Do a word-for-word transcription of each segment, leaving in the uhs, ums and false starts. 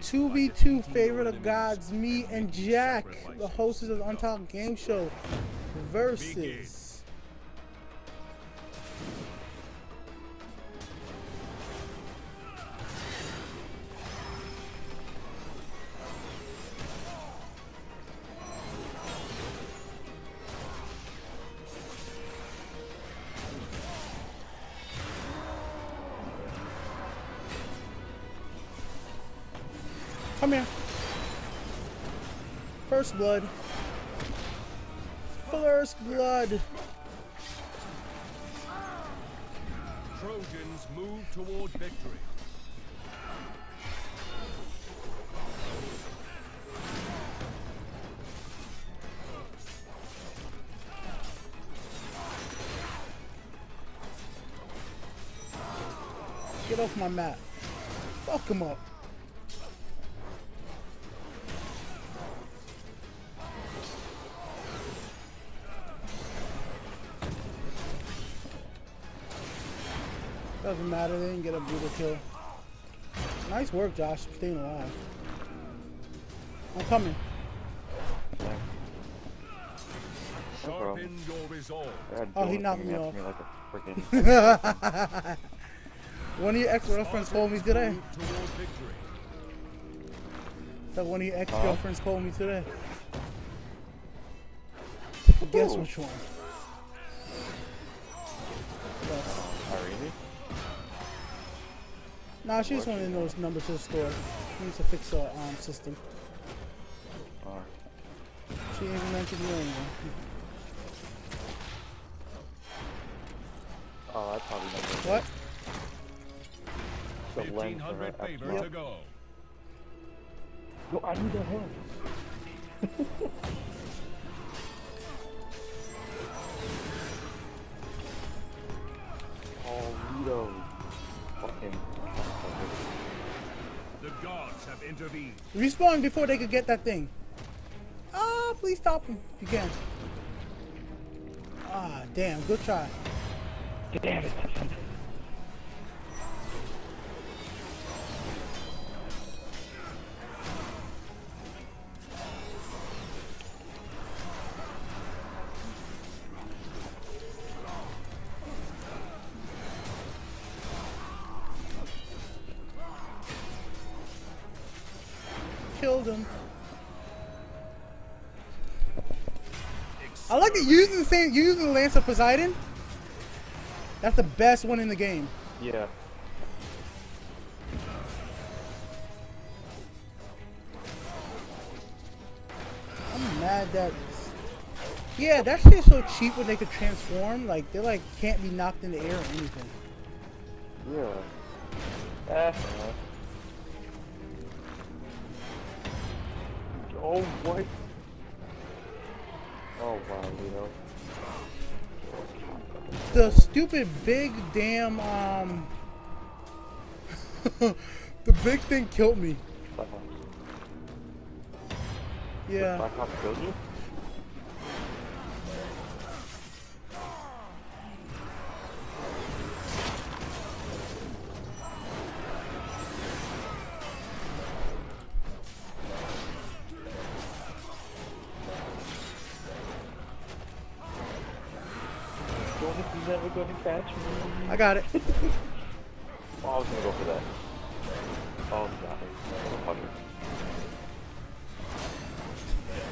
two v two favorite of gods, me and Jack, the hosts of the Untitled Game Show, versus Come here. First blood. First blood. Trojans move toward victory. Get off my map. Fuck him up. Doesn't matter, they didn't get a brutal kill. Nice work, Josh, staying alive. I'm coming. Yeah. No oh, he knocked me off. Me like a freaking one of your ex-girlfriends called me today. That one of your ex-girlfriends called me today. Ooh. Guess which one? Nah, she just wanted to know his number to the store. She needs to fix her um, system. Right. She ain't even mentioned me anymore. Oh, I probably know what? The lens for her favor to go. Yo, I need a hand. Oh, Vito. Fucking. The gods have intervened. Respawn before they could get that thing. Ah, oh, please stop him if you can. Ah, damn, good try. Damn it. Killed him. I like it using the same using the Lance of Poseidon. That's the best one in the game. Yeah. I'm mad that yeah, that shit's so cheap when they could transform. Like they like can't be knocked in the air or anything. Yeah. That's enough. Oh, what? Oh, wow, you know. The stupid big damn, um... the big thing killed me. Cyclops. Yeah. Cyclops killed you? Never going to catch me. I got it. Oh, I was gonna go for that. Oh, God.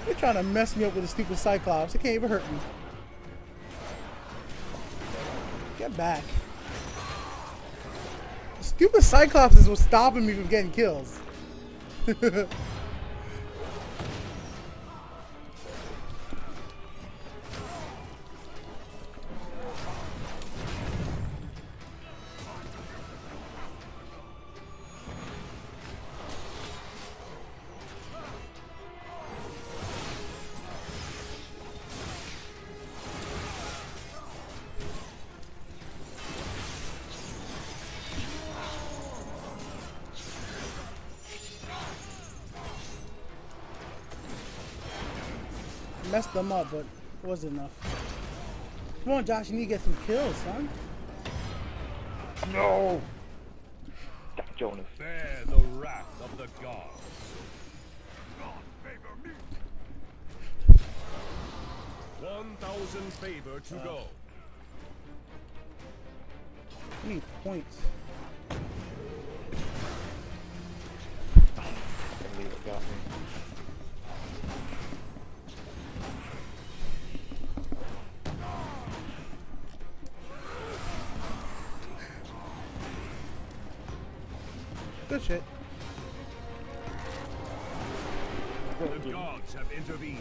You're trying to mess me up with a stupid Cyclops. It can't even hurt me. Get back. The stupid Cyclops is what's stopping me from getting kills. Messed them up, but it wasn't enough. Come on, Josh, you need to get some kills, son. No. Stop, Jonas. Bear the wrath of the God. God favor me. One thousand favor to uh. go. I need points. I can't believe it got me. Good shit. The gods have intervened.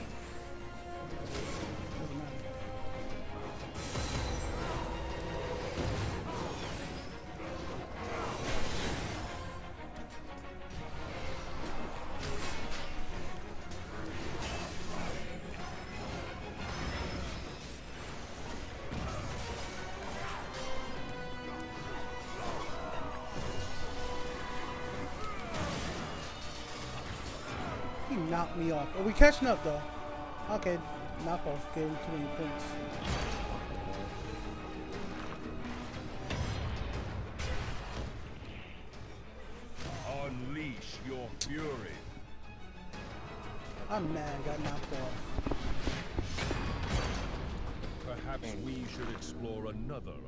Knock me off. Are we catching up though? Okay, knock off. Gave him too many points. Unleash your fury. I'm mad. I got knocked off. Perhaps we should explore another.